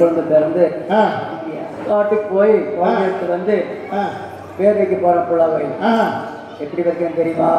குழந்தை பிறந்து காட்டுக்கு போய் குழந்தை எடுத்து வந்து பேர் வைக்க போற பிள்ளாவை எப்படி வைக்கணும் தெரியுமா?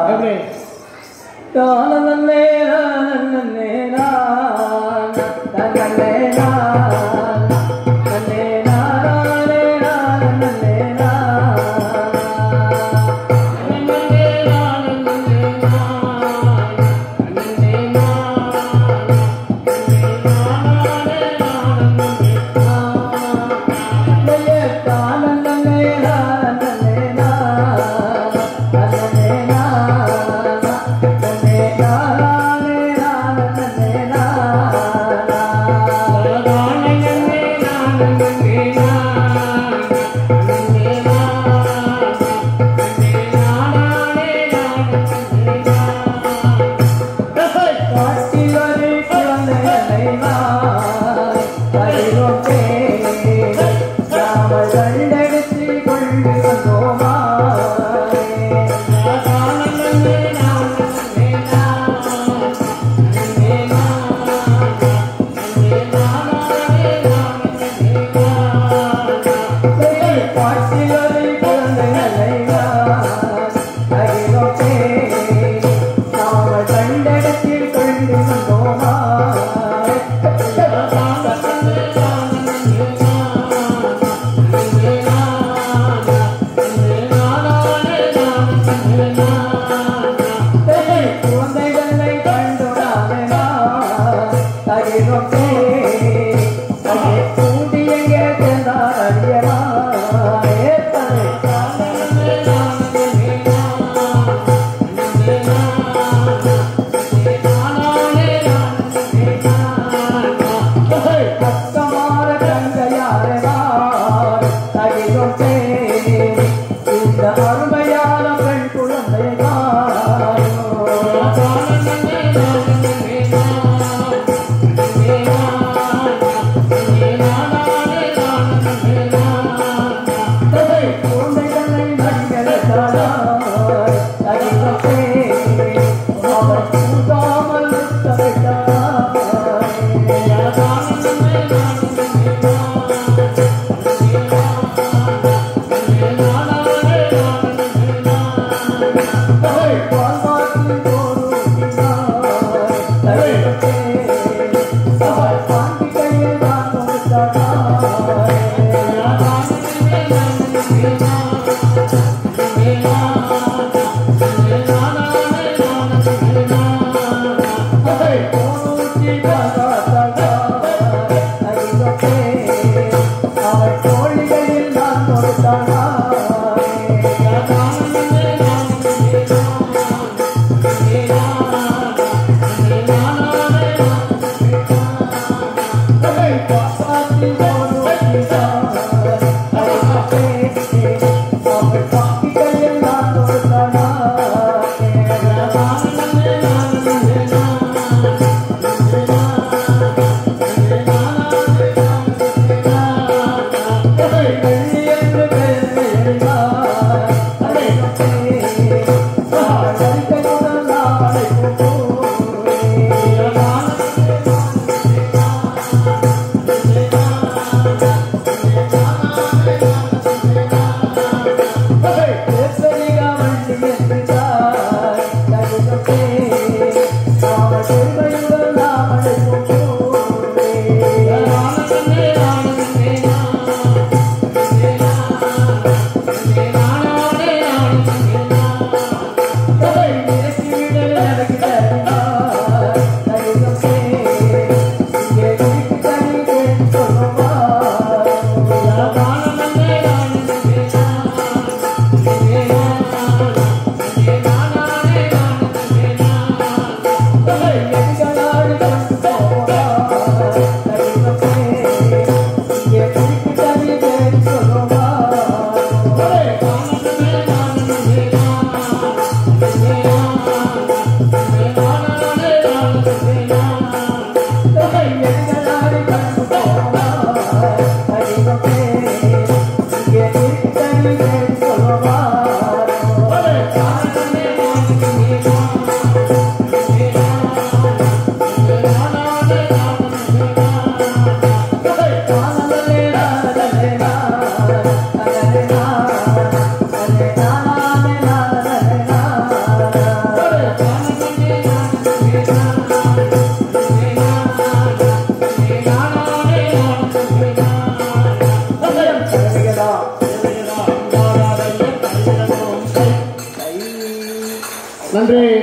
أنا